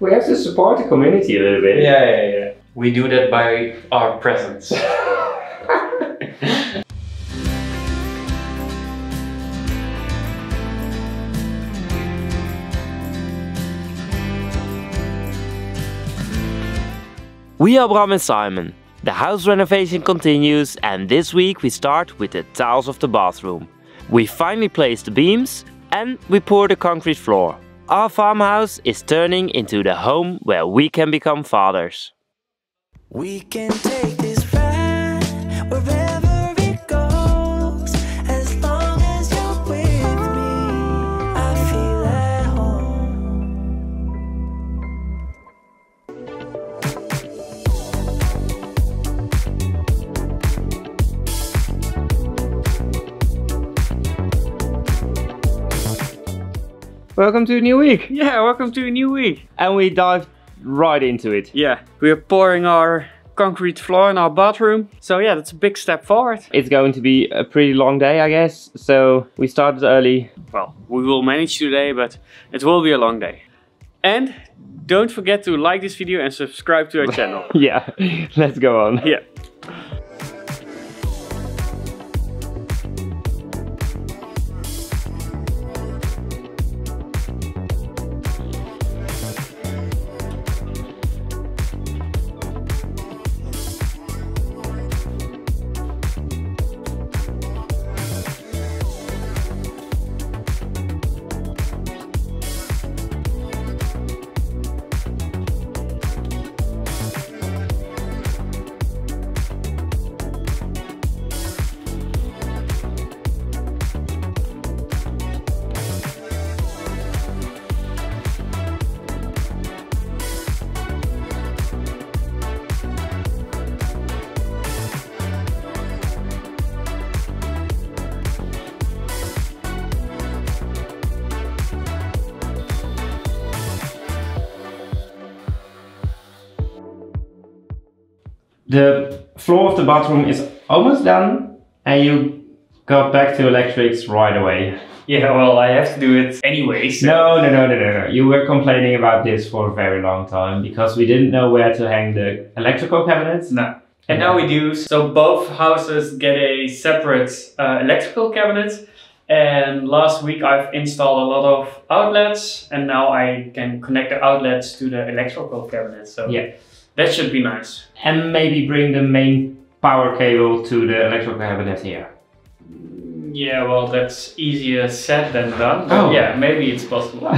We have to support the community a little bit. Yeah. We do that by our presence. We are Bram and Simon. The house renovation continues, and this week we start with the tiles of the bathroom. We finally place the beams and we pour the concrete floor. Our farmhouse is turning into the home where we can become fathers. We can take this ride wherever it goes, as long as you're with me, I feel at home. Welcome to a new week! Yeah, welcome to a new week! And we dive right into it. Yeah, we're pouring our concrete floor in our bathroom. So yeah, that's a big step forward. It's going to be a pretty long day, I guess. So we started early. Well, we will manage today, but it will be a long day. And don't forget to like this video and subscribe to our channel. Yeah, let's go on. Yeah. The floor of the bathroom is almost done, and you got back to electrics right away. Yeah, well, I have to do it anyway. So. No. You were complaining about this for a very long time because we didn't know where to hang the electrical cabinets. No. And now we do. So both houses get a separate electrical cabinet. And last week I've installed a lot of outlets, and now I can connect the outlets to the electrical cabinet. So yeah. That should be nice. And maybe bring the main power cable to the electrical cabinet here. Yeah, well, that's easier said than done. Oh. Yeah, maybe it's possible.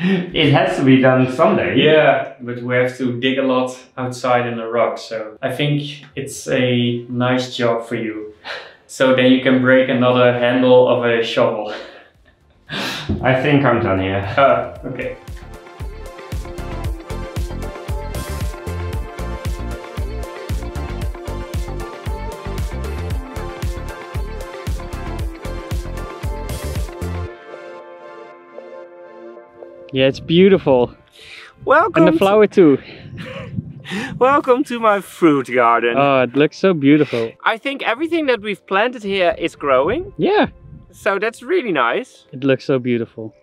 It has to be done someday. Yeah, but we have to dig a lot outside in the rock. So I think it's a nice job for you. So then you can break another handle of a shovel. I think I'm done here. Okay. Yeah, it's beautiful. Welcome. And the flower too. Welcome to my fruit garden. Oh, it looks so beautiful. I think everything that we've planted here is growing. Yeah. So that's really nice. It looks so beautiful.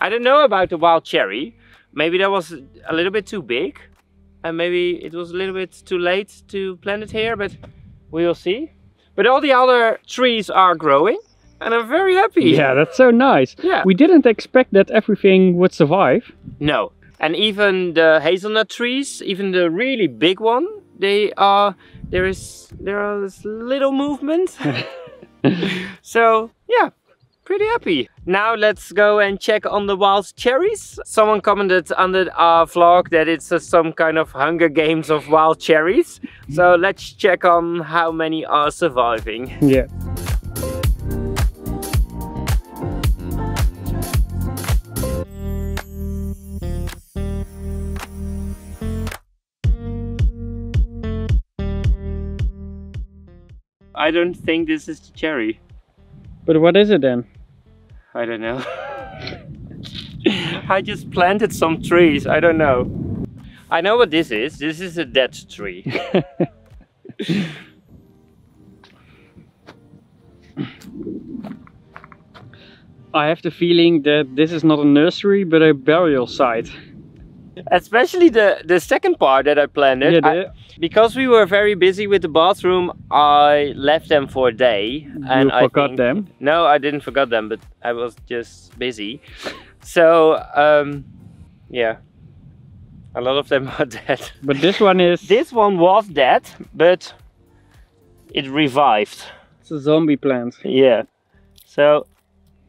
I don't know about the wild cherry. Maybe that was a little bit too big. And maybe it was a little bit too late to plant it here, but we will see. But all the other trees are growing. And I'm very happy. Yeah, that's so nice. Yeah. We didn't expect that everything would survive. No. And even the hazelnut trees, even the really big one, they are there is little movement. So yeah, pretty happy. Now let's go and check on the wild cherries. Someone commented under our vlog that it's some kind of Hunger Games of wild cherries. So let's check on how many are surviving. Yeah. I don't think this is the cherry. But what is it then? I don't know. I just planted some trees, I don't know. I know what this is. This is a dead tree. I have the feeling that this is not a nursery, but a burial site. Especially the second part that I planned it. Yeah, because we were very busy with the bathroom, I left them for a day. And I forgot them? No, I didn't forget them, but I was just busy. So, yeah, a lot of them are dead. But this one is... This one was dead, but it revived. It's a zombie plant. Yeah. So,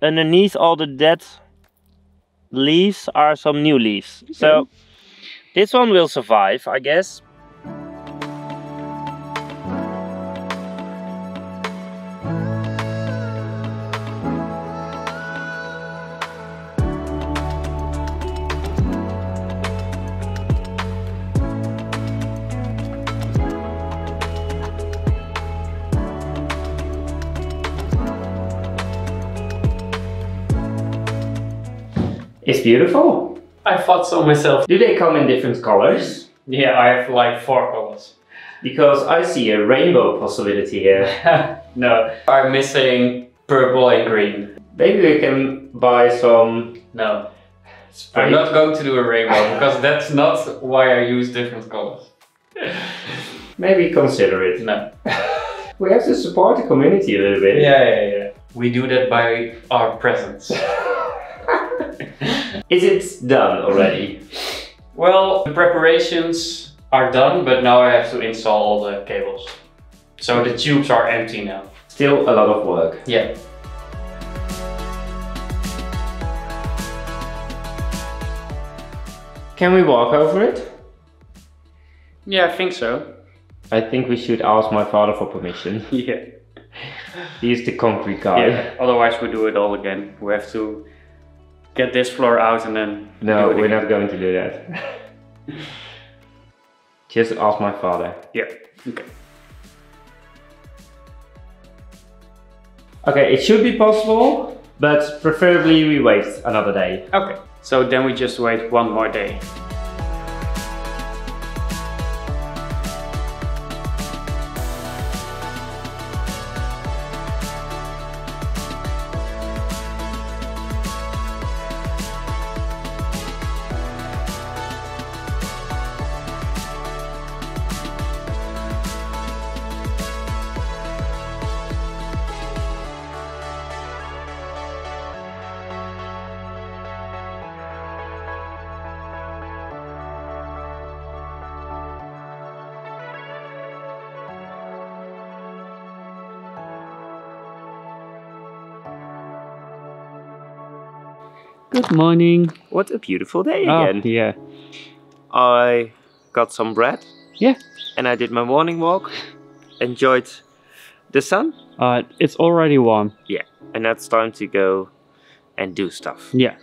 underneath all the dead leaves are some new leaves. Okay. So, this one will survive, I guess. It's beautiful. I thought so myself. Do they come in different colors? Yeah, I have like 4 colors. Because I see a rainbow possibility here. No, I'm missing purple and green. Maybe we can buy some... No, I'm not going to do a rainbow because that's not why I use different colors. Maybe consider it. No. We have to support the community a little bit. Yeah. We do that by our presence. Is it done already? Well, the preparations are done, but now I have to install all the cables. So the tubes are empty now. Still a lot of work. Yeah. Can we walk over it? Yeah, I think so. I think we should ask my father for permission. Yeah. He's the concrete guy. Yeah. Otherwise we do it all again. We have to get this floor out and then... No, we're not going to do that. Just ask my father. Yeah, okay. Okay, it should be possible, but preferably we wait another day. Okay, so then we just wait one more day. Good morning. What a beautiful day again. Oh, yeah. I got some bread. Yeah. And I did my morning walk. Enjoyed the sun. It's already warm. Yeah. And that's time to go and do stuff. Yeah.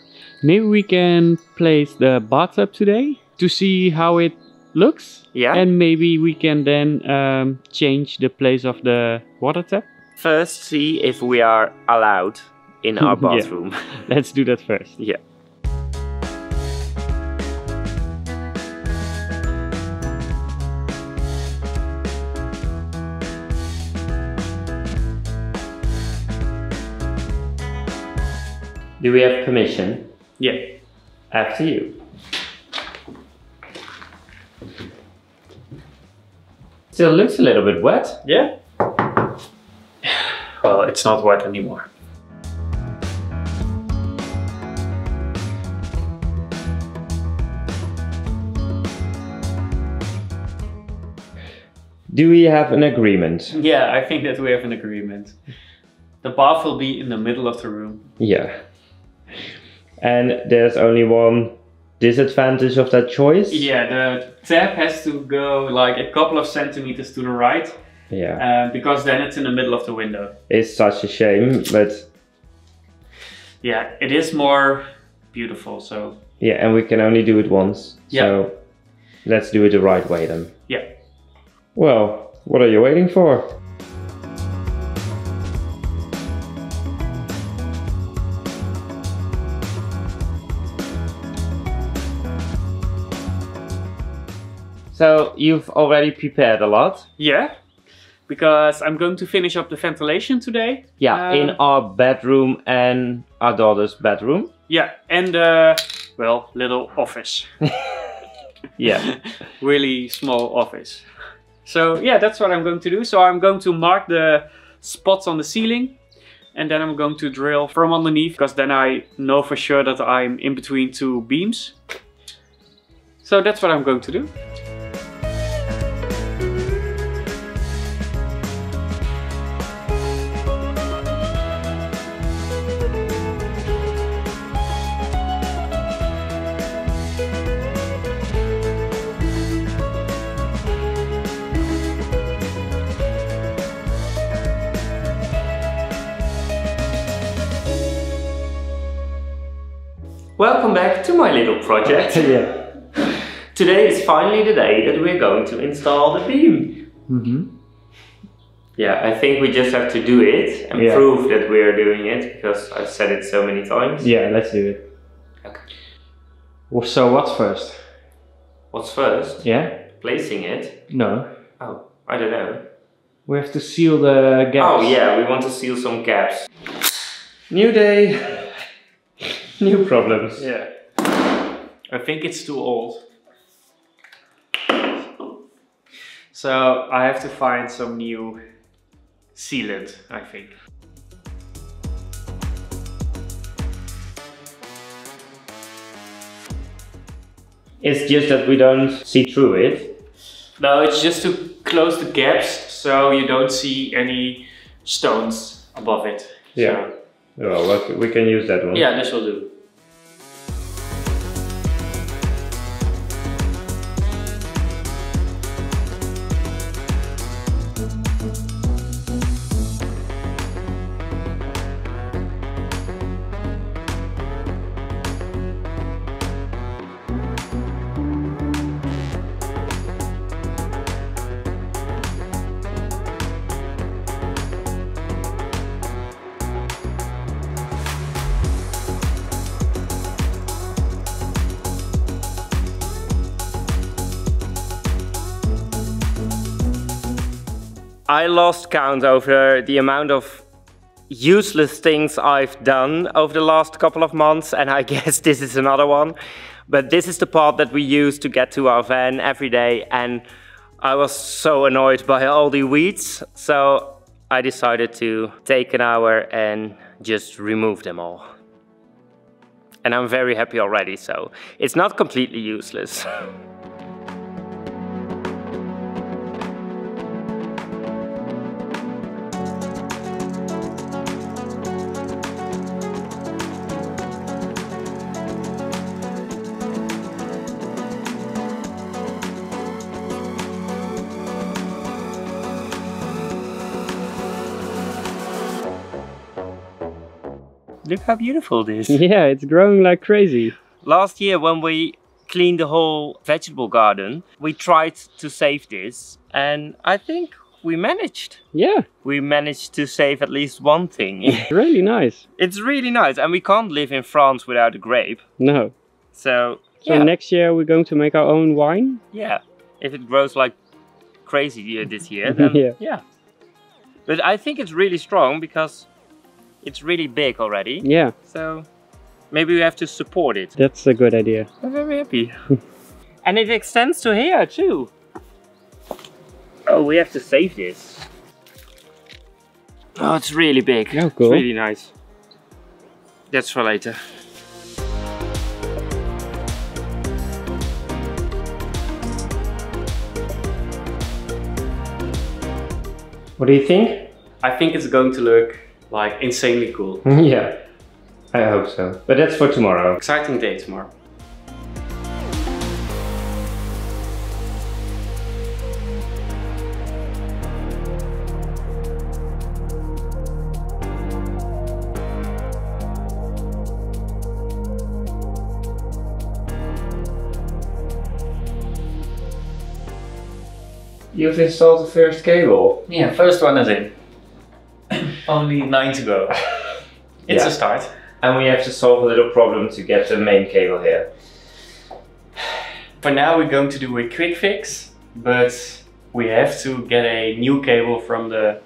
Maybe we can place the bathtub today to see how it looks. Yeah. And maybe we can then change the place of the water tap. First, see if we are allowed in our bathroom. Yeah. Let's do that first. Yeah. Do we have permission? Yeah. After you. Still looks a little bit wet. Yeah. Well, it's not wet anymore. Do we have an agreement? Yeah, I think that we have an agreement. The bath will be in the middle of the room. Yeah. And there's only one disadvantage of that choice? Yeah, the tap has to go like a couple of centimeters to the right. Yeah. Because then it's in the middle of the window. It's such a shame, but... Yeah, it is more beautiful, so... Yeah, and we can only do it once. Yeah. So let's do it the right way then. Yeah. Well, what are you waiting for? So, you've already prepared a lot? Yeah, because I'm going to finish up the ventilation today. Yeah, in our bedroom and our daughter's bedroom. Yeah, and well, little office. Yeah. Really small office. So yeah, that's what I'm going to do. So I'm going to mark the spots on the ceiling, and then I'm going to drill from underneath, because then I know for sure that I'm in between two beams. So that's what I'm going to do. Welcome back to my little project. Yeah. Today is finally the day that we're going to install the beam. Mm-hmm. Yeah, I think we just have to do it and prove that we're doing it, because I've said it so many times. Yeah, let's do it. Okay. Well, so what's first? What's first? Yeah. Placing it? No. Oh, I don't know. We have to seal the gaps. Oh yeah, we want to seal some gaps. New day. New problems. Yeah. I think it's too old. So I have to find some new sealant, I think. It's just that we don't see through it. No, it's just to close the gaps so you don't see any stones above it. Yeah. So. Well, we can use that one. Yeah, this will do. I lost count over the amount of useless things I've done over the last couple of months, and I guess this is another one. But this is the part that we use to get to our van every day, and I was so annoyed by all the weeds, so I decided to take an hour and just remove them all. And I'm very happy already, so it's not completely useless. Look how beautiful it is. Yeah, it's growing like crazy. Last year when we cleaned the whole vegetable garden, we tried to save this, and I think we managed. Yeah. We managed to save at least one thing. Really nice. It's really nice, and we can't live in France without a grape. No. So next year we're going to make our own wine? Yeah. If it grows like crazy this year, then yeah. But I think it's really strong, because it's really big already. Yeah. So maybe we have to support it. That's a good idea. I'm very happy. And it extends to here too. Oh, we have to save this. Oh, it's really big. Oh, cool. It's really nice. That's for later. What do you think? I think it's going to look like insanely cool. Yeah, I hope so. But that's for tomorrow. Exciting day tomorrow. You've installed the first cable. Yeah, first one is in. Only 9 to go. It's a start. And we have to solve a little problem to get the main cable here. For now we're going to do a quick fix, but we have to get a new cable from the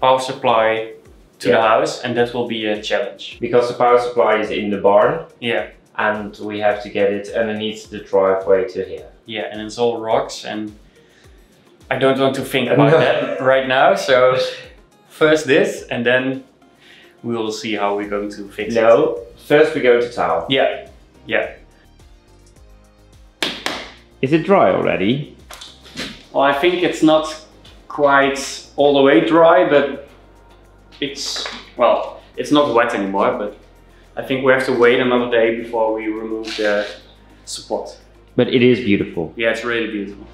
power supply to the house, and that will be a challenge. Because the power supply is in the barn, and we have to get it underneath the driveway to here. yeah, and it's all rocks, and I don't want to think about that right now. So first this, and then we will see how we're going to fix it. No, first we go to towel. Yeah, yeah. Is it dry already? Well, I think it's not quite all the way dry, but it's, well, it's not wet anymore, but I think we have to wait another day before we remove the support. But it is beautiful. Yeah, it's really beautiful.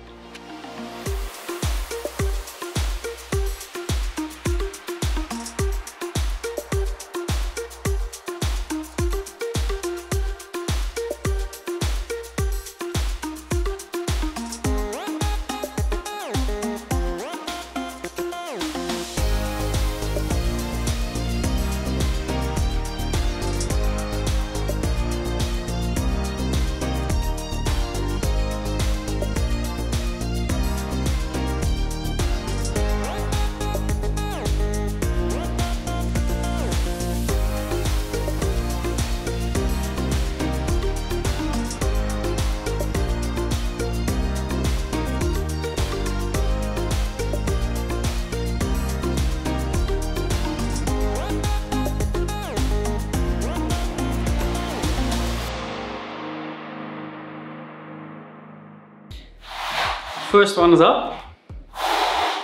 First one is up.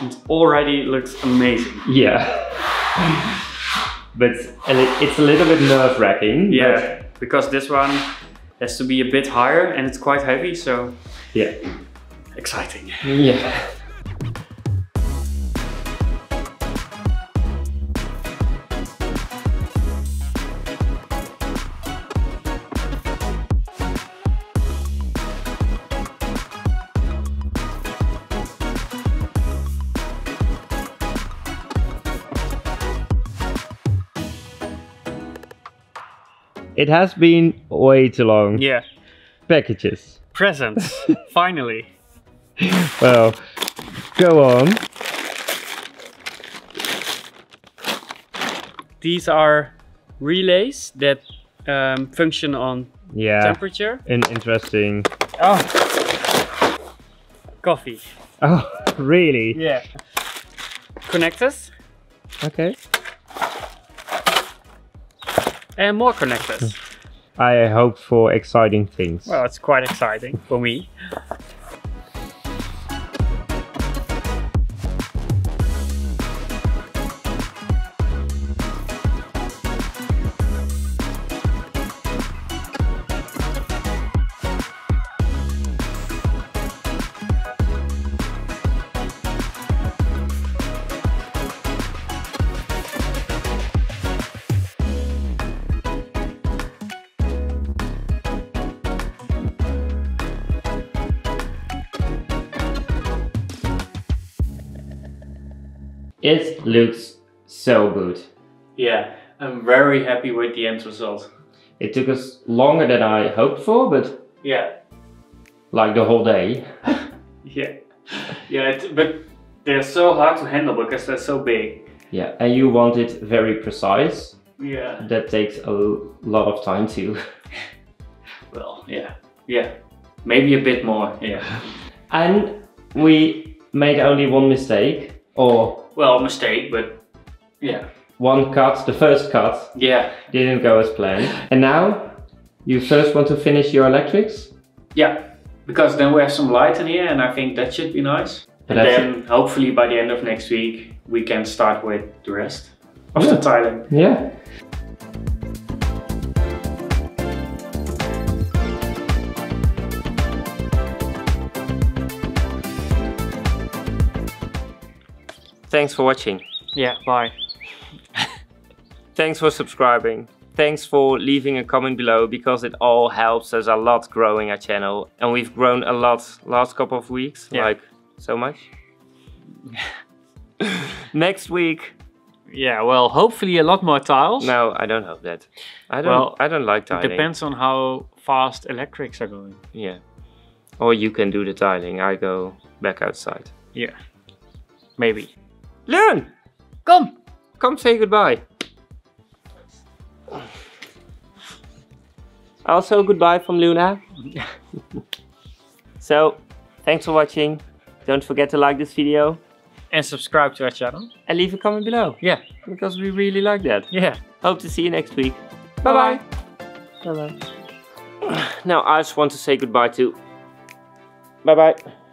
It already looks amazing. Yeah. But it's a little bit nerve-wracking. Yeah, because this one has to be a bit higher and it's quite heavy, so yeah, exciting. Yeah. It has been way too long. Yeah. Packages. Presents. Finally. Well, go on. These are relays that function on temperature. An interesting. Oh. Coffee. Oh, really? Yeah. Connectors. Okay. And more connectors. I hope for exciting things. Well, it's quite exciting for me. It looks so good. Yeah, I'm very happy with the end result. It took us longer than I hoped for, but yeah, like the whole day. Yeah, yeah, but they're so hard to handle because they're so big. Yeah, and you want it very precise. Yeah, that takes a lot of time too. Well, yeah, yeah, maybe a bit more. Yeah, and we made only one mistake. Or, well, mistake, but yeah. One cut, the first cut, yeah, didn't go as planned. And now you first want to finish your electrics? Yeah, because then we have some light in here and I think that should be nice. But and then hopefully by the end of next week, we can start with the rest of the tiling. Yeah. Thanks for watching. Yeah, bye. Thanks for subscribing. Thanks for leaving a comment below, because it all helps us a lot growing our channel. And we've grown a lot last couple of weeks, like so much. Next week. Yeah, well, hopefully a lot more tiles. No, I don't hope that. I don't like tiling. It depends on how fast electrics are going. Yeah. Or you can do the tiling. I go back outside. Yeah, maybe. Learn! Come! Come say goodbye. Also goodbye from Luna. So thanks for watching. Don't forget to like this video. And subscribe to our channel. And leave a comment below. Yeah. Because we really like that. Yeah. Hope to see you next week. Bye-bye. Bye-bye. Now I just want to say goodbye to... Bye-bye.